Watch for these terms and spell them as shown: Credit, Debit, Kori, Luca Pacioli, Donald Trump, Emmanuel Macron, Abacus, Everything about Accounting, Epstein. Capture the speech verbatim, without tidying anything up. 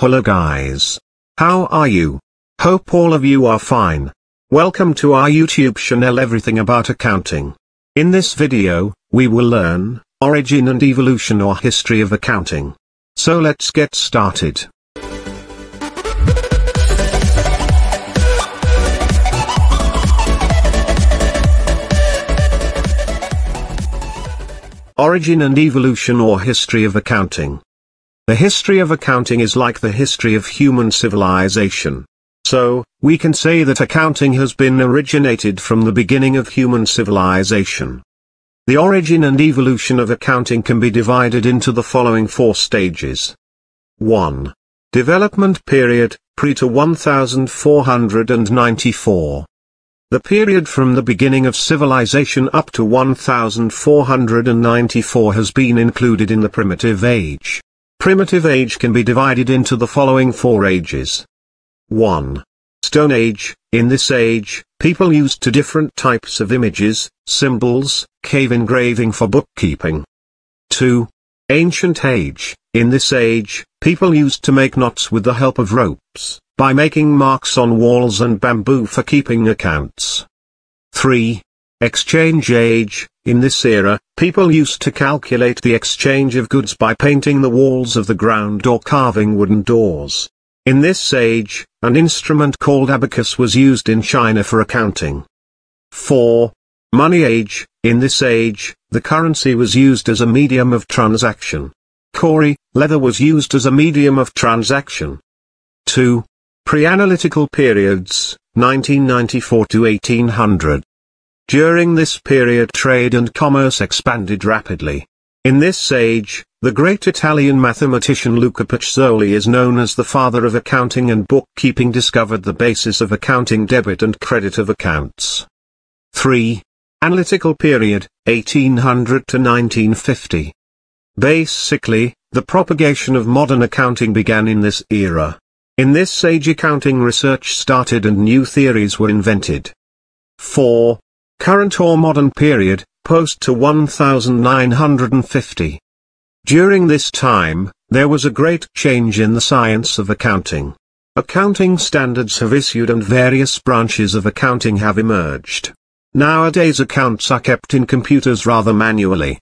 Hello guys. How are you? Hope all of you are fine. Welcome to our YouTube channel Everything About Accounting. In this video, we will learn origin and evolution or history of accounting. So let's get started. Origin and evolution or history of accounting. The history of accounting is like the history of human civilization. So, we can say that accounting has been originated from the beginning of human civilization. The origin and evolution of accounting can be divided into the following four stages. one. Development period, pre to one thousand four hundred ninety-four. The period from the beginning of civilization up to one thousand four hundred ninety-four has been included in the primitive age. Primitive age can be divided into the following four ages. one. Stone Age. In this age, people used two different types of images, symbols, cave engraving for bookkeeping. two. Ancient Age. In this age, people used to make knots with the help of ropes, by making marks on walls and bamboo for keeping accounts. three. Exchange Age. In this era, people used to calculate the exchange of goods by painting the walls of the ground or carving wooden doors. In this age, an instrument called abacus was used in China for accounting. four. Money Age. In this age, the currency was used as a medium of transaction. Kauri, leather, was used as a medium of transaction. two. Pre-analytical periods, nineteen ninety-four to eighteen hundred. During this period, trade and commerce expanded rapidly. In this age, the great Italian mathematician Luca Pacioli is known as the father of accounting and bookkeeping, discovered the basis of accounting, debit and credit of accounts. three. Analytical period, eighteen hundred to nineteen fifty. Basically, the propagation of modern accounting began in this era. In this age, accounting research started and new theories were invented. four. Current or modern period, post to one thousand nine hundred fifty. During this time, there was a great change in the science of accounting. Accounting standards have issued and various branches of accounting have emerged. Nowadays accounts are kept in computers rather manually.